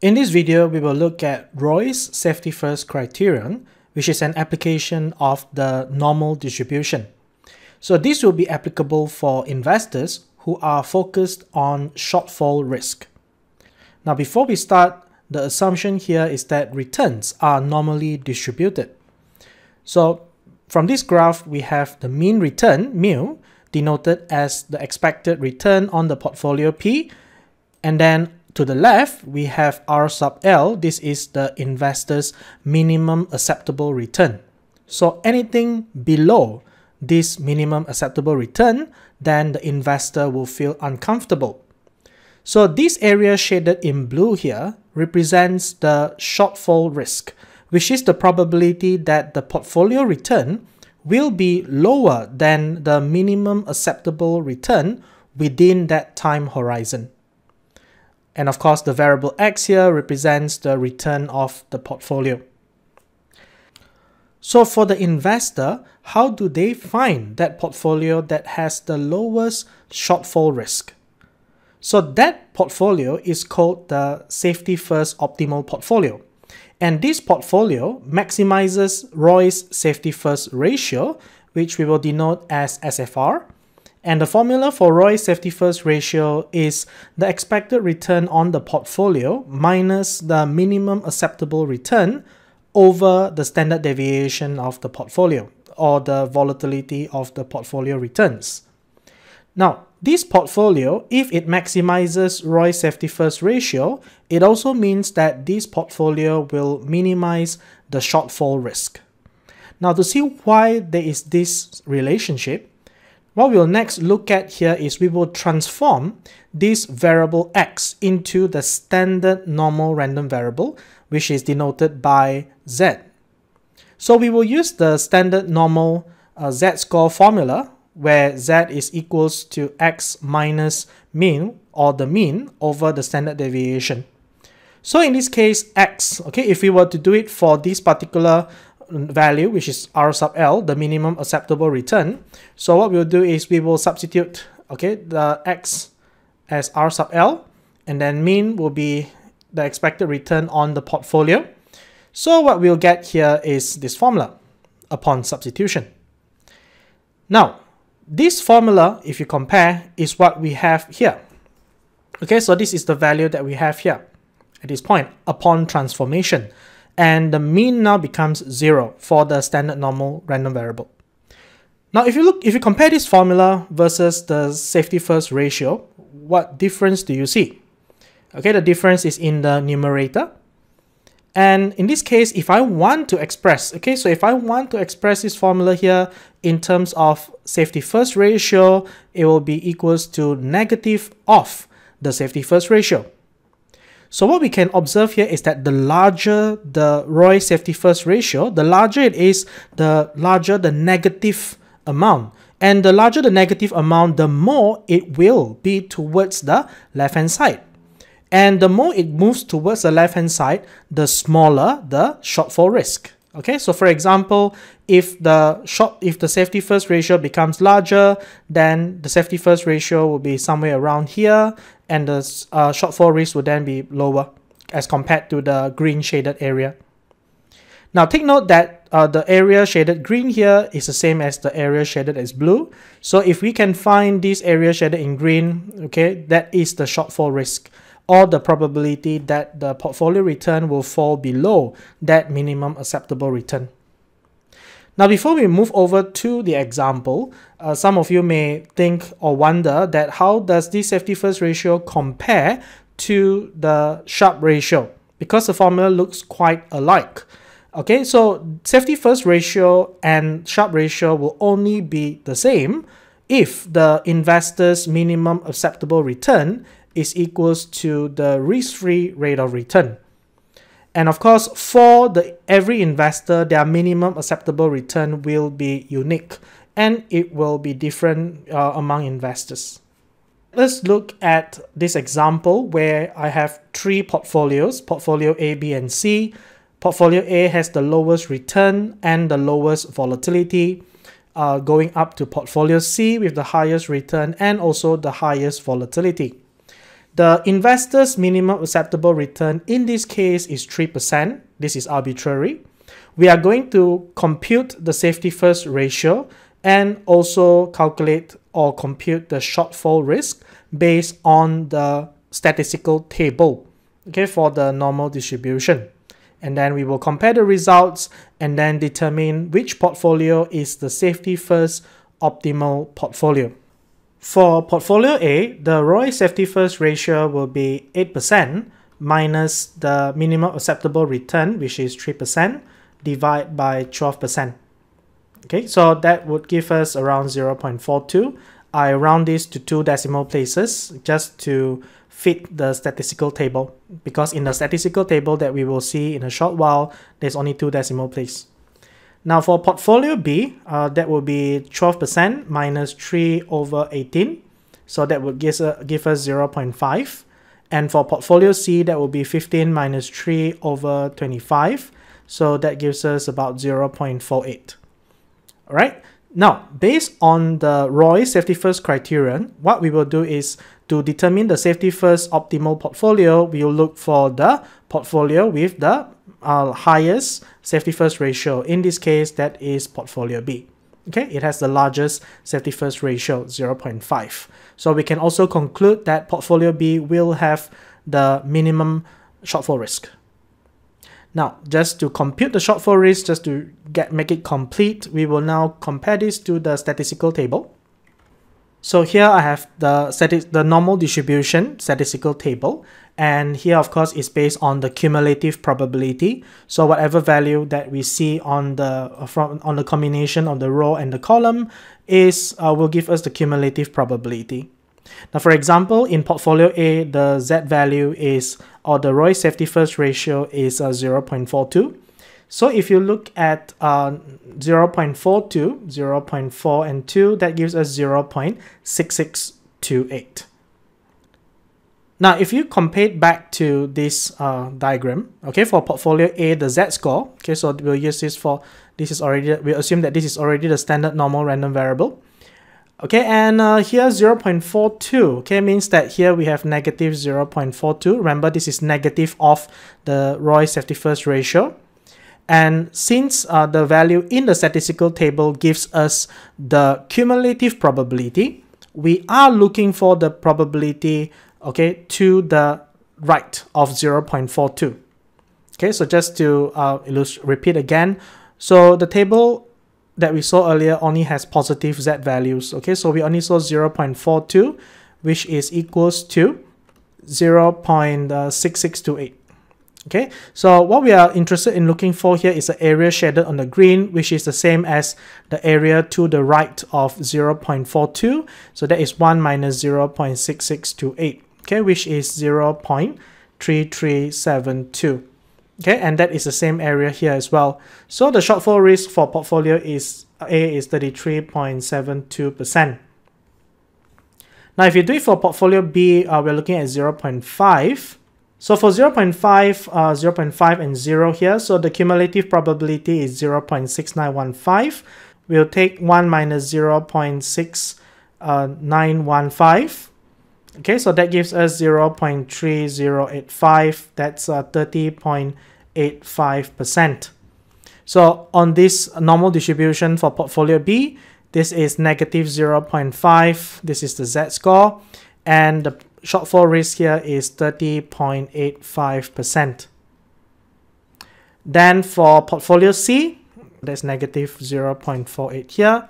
In this video, we will look at Roy's Safety First criterion, which is an application of the normal distribution. So this will be applicable for investors who are focused on shortfall risk. Now, before we start, the assumption here is that returns are normally distributed. So from this graph, we have the mean return, mu, denoted as the expected return on the portfolio P, and then to the left, we have R sub L. This is the investor's minimum acceptable return. So anything below this minimum acceptable return, then the investor will feel uncomfortable. So this area shaded in blue here represents the shortfall risk, which is the probability that the portfolio return will be lower than the minimum acceptable return within that time horizon. And of course, the variable X here represents the return of the portfolio. So for the investor, how do they find that portfolio that has the lowest shortfall risk? So that portfolio is called the Safety First Optimal Portfolio. And this portfolio maximizes Roy's Safety First Ratio, which we will denote as SFR. And the formula for Roy's Safety First Ratio is the expected return on the portfolio minus the minimum acceptable return over the standard deviation of the portfolio, or the volatility of the portfolio returns. Now, this portfolio, if it maximizes Roy's Safety First Ratio, it also means that this portfolio will minimize the shortfall risk. Now, to see why there is this relationship, what we'll next look at here is we will transform this variable X into the standard normal random variable, which is denoted by Z. So we will use the standard normal Z-score formula, where Z is equals to X minus mean, or the mean, over the standard deviation. So in this case, X, okay, if we were to do it for this particular value, which is R sub L, the minimum acceptable return. So what we'll do is we will substitute, okay, the X as R sub L, and then mean will be the expected return on the portfolio. So what we'll get here is this formula upon substitution. Now, this formula, if you compare, is what we have here. Okay, so this is the value that we have here at this point upon transformation. And the mean now becomes 0 for the standard normal random variable. Now, if you compare this formula versus the Safety First Ratio, what difference do you see? Okay, the difference is in the numerator. And in this case, if I want to express, okay, so if I want to express this formula here in terms of Safety First Ratio, it will be equals to negative of the Safety First Ratio. So what we can observe here is that the larger the Roy's Safety First Ratio, the larger it is, the larger the negative amount. And the larger the negative amount, the more it will be towards the left-hand side. And the more it moves towards the left-hand side, the smaller the shortfall risk. Okay, so for example, if the Safety First Ratio becomes larger, then the Safety First Ratio will be somewhere around here, and the shortfall risk will then be lower as compared to the green shaded area. Now take note that the area shaded green here is the same as the area shaded as blue. So if we can find this area shaded in green, okay, that is the shortfall risk, or the probability that the portfolio return will fall below that minimum acceptable return. Now, before we move over to the example, some of you may think or wonder that how does this Safety First Ratio compare to the Sharpe ratio, because the formula looks quite alike. Okay, so Safety First Ratio and Sharpe ratio will only be the same if the investor's minimum acceptable return is equals to the risk-free rate of return. And of course, for every investor, their minimum acceptable return will be unique, and it will be different among investors. Let's look at this example where I have three portfolios, portfolio A, B, and C. Portfolio A has the lowest return and the lowest volatility, going up to portfolio C with the highest return and also the highest volatility. The investor's minimum acceptable return in this case is 3%. This is arbitrary. We are going to compute the safety first ratio and also calculate or compute the shortfall risk based on the statistical table, okay, for the normal distribution. And then we will compare the results and then determine which portfolio is the safety first optimal portfolio. For portfolio A, the Roy's Safety First ratio will be 8% minus the minimum acceptable return, which is 3%, divided by 12%. Okay, so that would give us around 0.42. I round this to 2 decimal places just to fit the statistical table, because in the statistical table that we will see in a short while, there's only 2 decimal places. Now for portfolio B, that will be 12% minus 3 over 18. So that would give us 0.5. And for portfolio C, that will be 15 minus 3 over 25. So that gives us about 0.48. All right. Now, based on the Roy's Safety First criterion, what we will do is to determine the Safety First optimal portfolio, we will look for the portfolio with the highest safety first ratio. In this case, that is portfolio B. Okay, it has the largest safety first ratio, 0.5. So we can also conclude that portfolio B will have the minimum shortfall risk. Now, just to compute the shortfall risk, just to make it complete, we will now compare this to the statistical table. So here I have the normal distribution statistical table, and here of course is based on the cumulative probability. So whatever value that we see on the combination of the row and the column is will give us the cumulative probability. Now, for example, in portfolio A, the Z value is, or the Roy's Safety First ratio is 0.42. So if you look at 0.42, 0.4 and 2, that gives us 0.6628. Now, if you compare it back to this diagram, okay, for portfolio A, the Z-score, okay, so we'll use this for, we assume that this is already the standard normal random variable. Okay, and here 0.42, okay, means that here we have negative 0.42. Remember, this is negative of the Roy's Safety First ratio. And since the value in the statistical table gives us the cumulative probability, we are looking for the probability, okay, to the right of 0.42. Okay, so just to repeat again, so the table that we saw earlier only has positive Z values, okay, so we only saw 0.42, which is equals to 0.6628. Okay, so what we are interested in looking for here is the area shaded on the green, which is the same as the area to the right of 0.42. So that is 1 minus 0.6628, okay, which is 0.3372. Okay, and that is the same area here as well. So the shortfall risk for portfolio A is 33.72%. Now, if you do it for portfolio B, we're looking at 0.5. So for 0.5 and 0 here, so the cumulative probability is 0.6915. We'll take 1 minus 0.6915. Okay, so that gives us 0.3085. That's 30.85%. So on this normal distribution for portfolio B, this is negative 0.5. This is the Z-score. And the shortfall risk here is 30.85%. Then for portfolio C, that's negative 0.48 here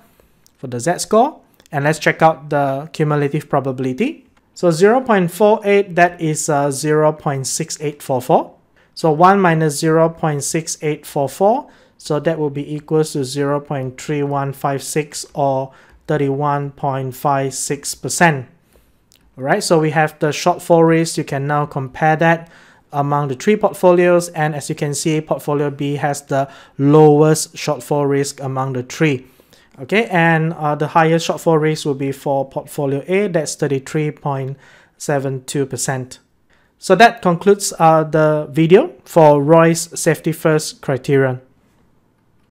for the Z-score. And let's check out the cumulative probability. So 0.48, that is 0.6844. So 1 minus 0.6844. So that will be equals to 0.3156 or 31.56%. Alright, so we have the shortfall risk. You can now compare that among the 3 portfolios, and as you can see, portfolio B has the lowest shortfall risk among the 3. Okay, and the highest shortfall risk will be for portfolio A, that's 33.72%. So that concludes the video for Roy's Safety First criterion.